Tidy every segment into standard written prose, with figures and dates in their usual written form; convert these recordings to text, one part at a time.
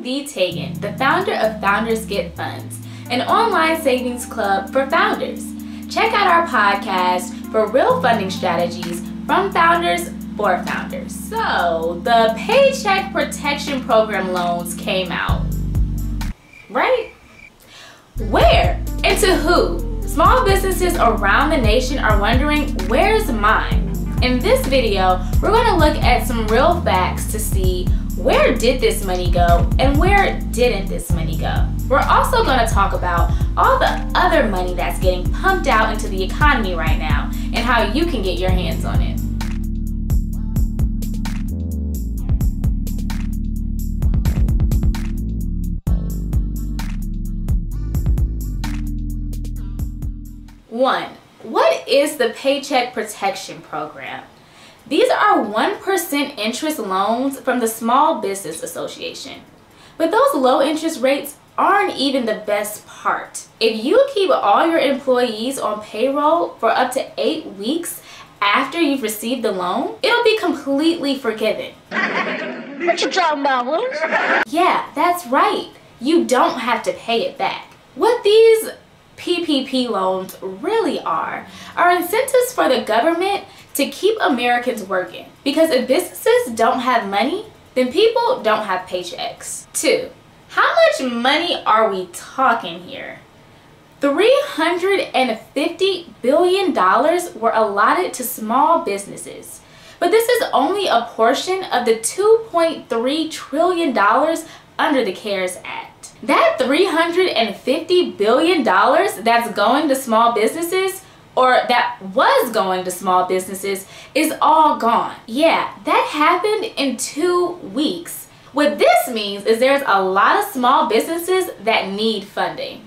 I'm V. Tagan, the founder of Founders Get Funds, an online savings club for founders. Check out our podcast for real funding strategies from founders for founders. So, the Paycheck Protection Program loans came out, right? Where and to who? Small businesses around the nation are wondering, where's mine? In this video, we're going to look at some real facts to see where did this money go and where didn't this money go. We're also going to talk about all the other money that's getting pumped out into the economy right now and how you can get your hands on it. One. What is the Paycheck Protection Program? These are 1% interest loans from the Small Business Association. But those low interest rates aren't even the best part. If you keep all your employees on payroll for up to 8 weeks after you've received the loan, it'll be completely forgiven. What you talking about, Willis? Yeah, that's right. You don't have to pay it back. What these PPP loans really are incentives for the government to keep Americans working. Because if businesses don't have money, then people don't have paychecks. 2. How much money are we talking here? $350 billion were allotted to small businesses. But this is only a portion of the $2.3 trillion under the CARES Act. That $350 billion that's going to small businesses, or that was going to small businesses, is all gone. Yeah, that happened in 2 weeks. What this means is there's a lot of small businesses that need funding.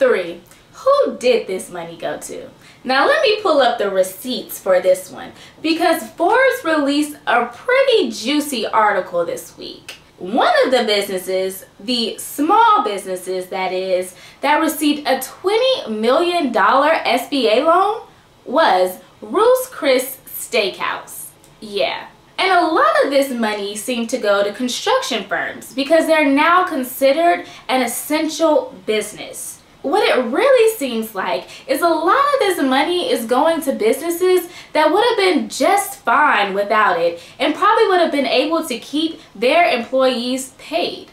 3. Who did this money go to? Now let me pull up the receipts for this one, because Forbes released a pretty juicy article this week. One of the businesses, the small businesses that is, that received a $20 million SBA loan was Ruth's Chris Steakhouse. Yeah. And a lot of this money seemed to go to construction firms because they're now considered an essential business. What it really seems like is a lot of this money is going to businesses that would have been just fine without it and probably would have been able to keep their employees paid.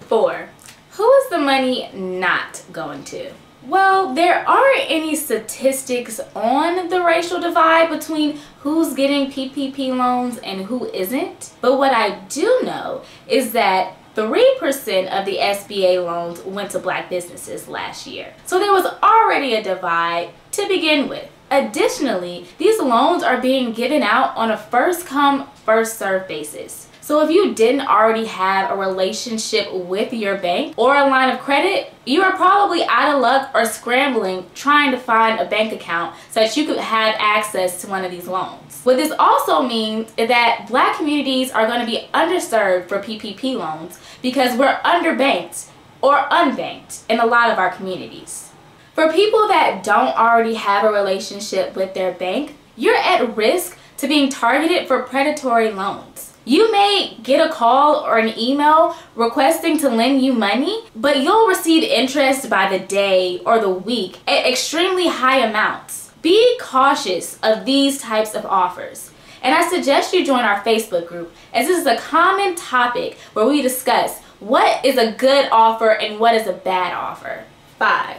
4. Who is the money not going to? Well, there aren't any statistics on the racial divide between who's getting PPP loans and who isn't. But what I do know is that 3% of the SBA loans went to black businesses last year. So there was already a divide to begin with. Additionally, these loans are being given out on a first come, first served basis. So if you didn't already have a relationship with your bank or a line of credit, you are probably out of luck or scrambling trying to find a bank account so that you could have access to one of these loans. What this also means is that black communities are going to be underserved for PPP loans because we're underbanked or unbanked in a lot of our communities. For people that don't already have a relationship with their bank, you're at risk to being targeted for predatory loans. You may get a call or an email requesting to lend you money, but you'll receive interest by the day or the week at extremely high amounts. Be cautious of these types of offers. And I suggest you join our Facebook group, as this is a common topic where we discuss what is a good offer and what is a bad offer. 5.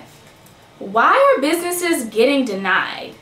Why are businesses getting denied?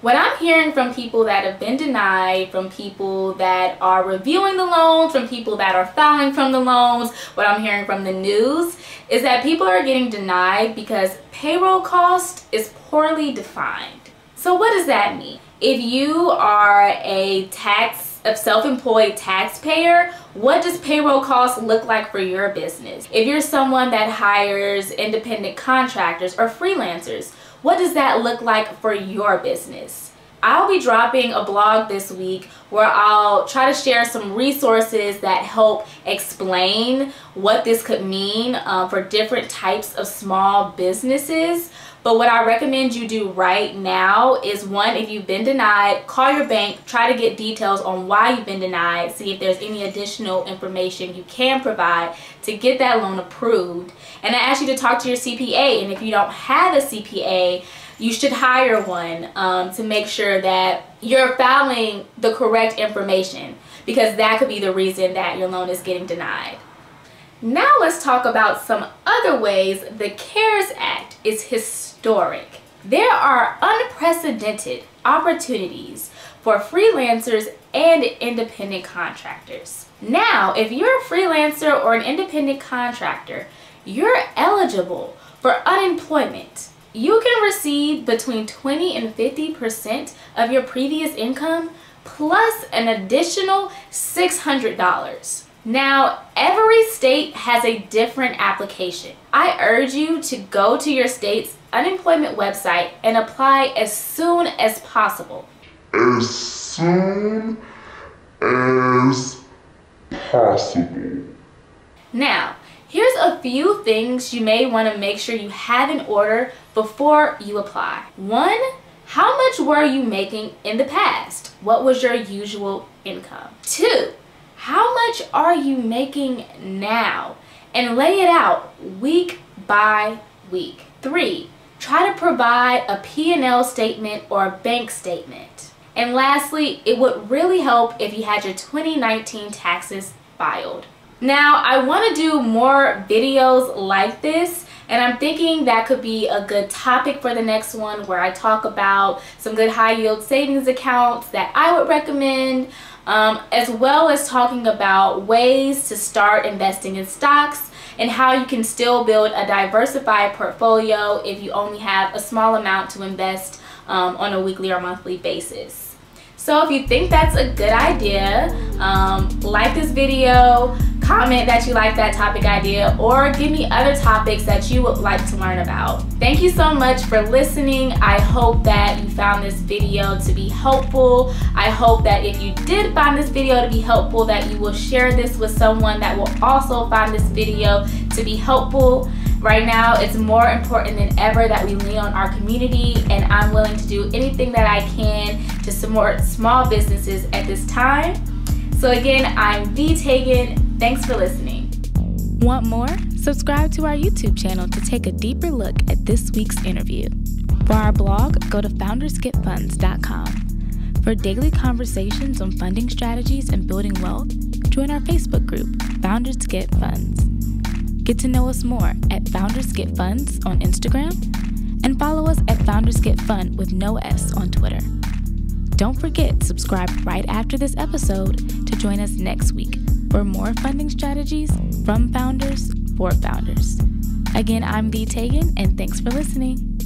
What I'm hearing from people that have been denied, from people that are reviewing the loans, from people that are filing from the loans, what I'm hearing from the news is that people are getting denied because payroll cost is poorly defined. So what does that mean? If you are a self-employed taxpayer, what does payroll costs look like for your business? If you're someone that hires independent contractors or freelancers, what does that look like for your business? I'll be dropping a blog this week where I'll try to share some resources that help explain what this could mean for different types of small businesses. But what I recommend you do right now is, one, if you've been denied, call your bank, try to get details on why you've been denied, see if there's any additional information you can provide to get that loan approved. And I ask you to talk to your CPA, and if you don't have a CPA, you should hire one to make sure that you're filing the correct information, because that could be the reason that your loan is getting denied. Now let's talk about some other ways the CARES Act is historic. There are unprecedented opportunities for freelancers and independent contractors. Now, if you're a freelancer or an independent contractor, you're eligible for unemployment. You can receive between 20 and 50% of your previous income plus an additional $600. Now, every state has a different application. I urge you to go to your state's unemployment website and apply as soon as possible. As soon as possible. Now, here's a few things you may want to make sure you have in order before you apply. One, how much were you making in the past? What was your usual income? Two, how much are you making now? And lay it out week by week. Three, try to provide a P&L statement or a bank statement. And lastly, it would really help if you had your 2019 taxes filed. Now, I want to do more videos like this, and I'm thinking that could be a good topic for the next one, where I talk about some good high yield savings accounts that I would recommend, as well as talking about ways to start investing in stocks and how you can still build a diversified portfolio if you only have a small amount to invest on a weekly or monthly basis. So if you think that's a good idea, like this video, comment that you like that topic idea, or give me other topics that you would like to learn about. Thank you so much for listening. I hope that you found this video to be helpful. I hope that if you did find this video to be helpful, that you will share this with someone that will also find this video to be helpful. Right now, it's more important than ever that we lean on our community, and I'm willing to do anything that I can to support small businesses at this time. So again, I'm V. Tagan. Thanks for listening. Want more? Subscribe to our YouTube channel to take a deeper look at this week's interview. For our blog, go to foundersgetfunds.com. For daily conversations on funding strategies and building wealth, join our Facebook group, Founders Get Funds. Get to know us more at Founders Get Funds on Instagram, and follow us at Founders Get Fun with no S on Twitter. Don't forget, subscribe right after this episode to join us next week for more funding strategies from founders for founders. Again, I'm V. Tagan, and thanks for listening.